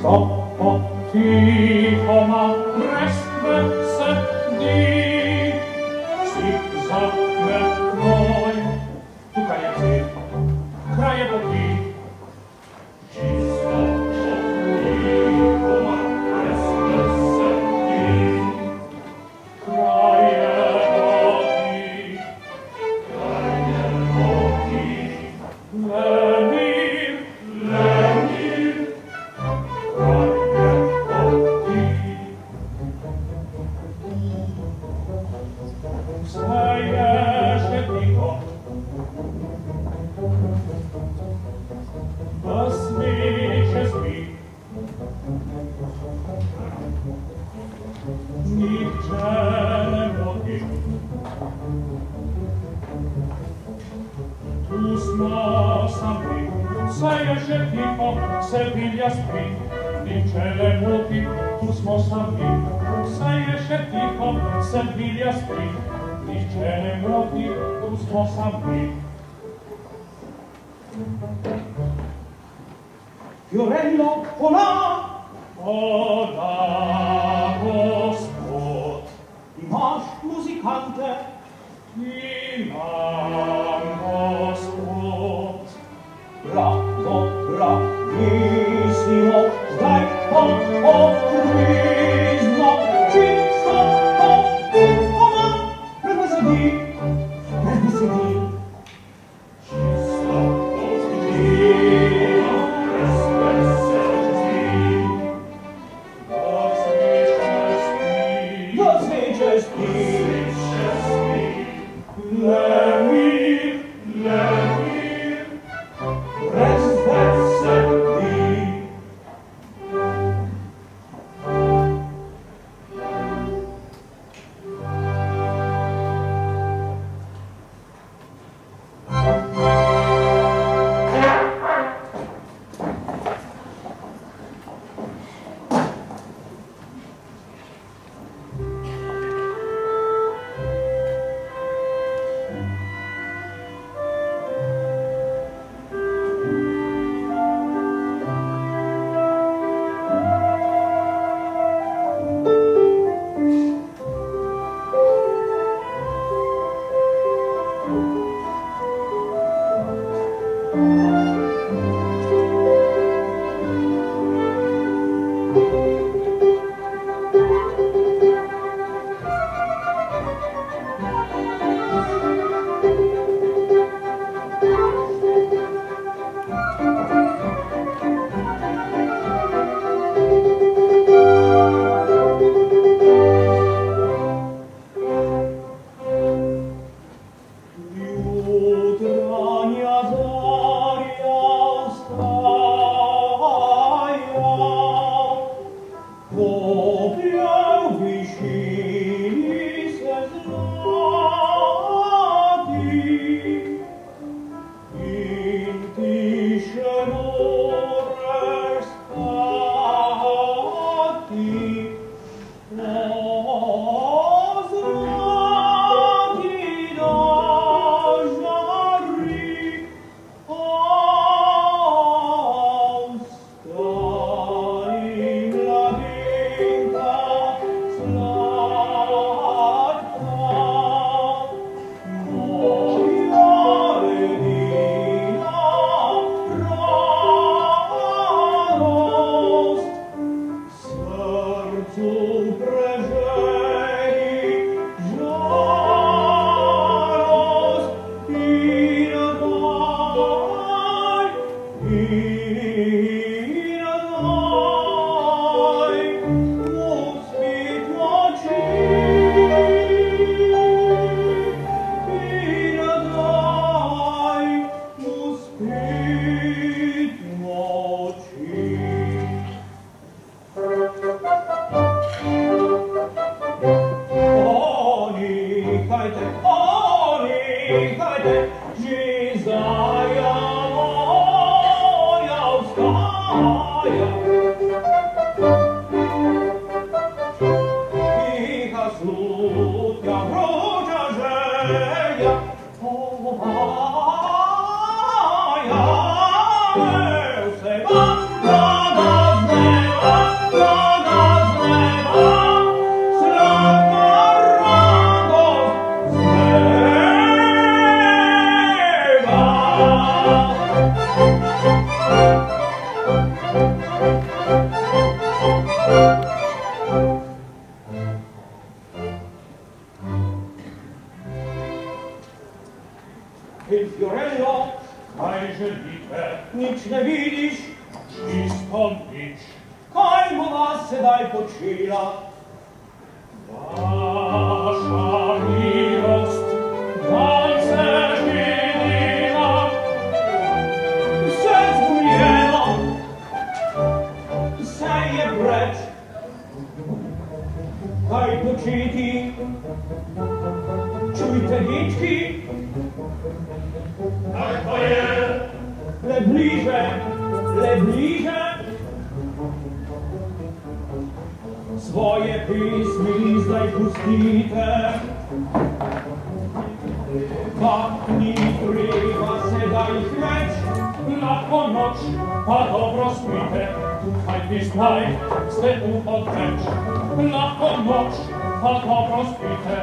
Stoppo tiho, ma presto seddi, si zaklepnoj, tukaj je zir, kraj je poti. Čisto tiho, ma presto seddi, kraj je poti, kraj je poti. Lemir, lemir, stai ești tico, basmice spi, nici ne blochi, tu snosampi, stai ești tico, Sevilla spi, nici ne blochi, tu snosampi, stai ești tico, Sevilla spi. Cele moti tu sposabili. Fiorello, olà! Olà, gospod! Naš muzikante! Imam, gospod! Rado, radissimo, zdaj pa odrizno, čisto! Oh, Hej, Fiorello, majże bite, nic nie widzisz i skąd idź, kajmowa se daj poczyla. Wasza miłość, walce zmieniła, se zguniela, se je breć, daj poczyki, czuj te liczki. Tak to jest. Le bliżej swoje pismi zdaj pustite. Papni tryba se daj chleć na ponoć, a dobro spite. Tutaj pismaj z tyłu odlecz na ponoć, a dobro spite.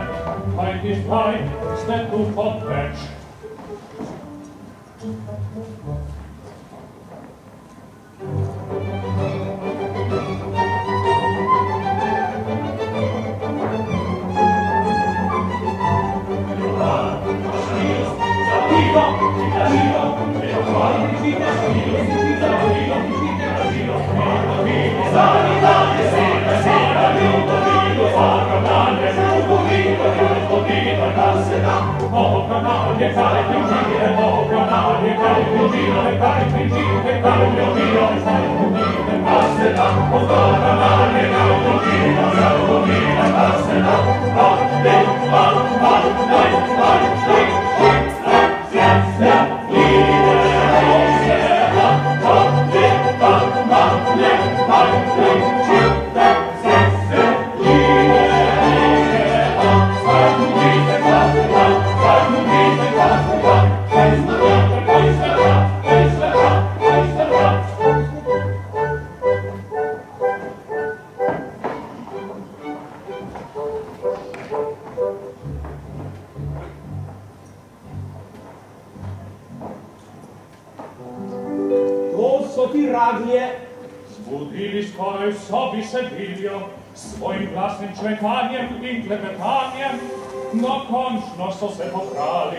Tutaj pismaj z tyłu odlecz. Zbudili skoro w sobie Sewilio, swoim własnym człekaniem i klepetaniem, no kończno co se poprali.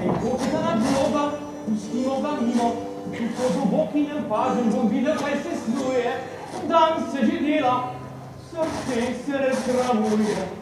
Ej, poczytana głowa, uskinowa mimo, i pod obokinem parzem, bo wideczaj se snuje, tam se dzieliła, co w tej se reklamuje.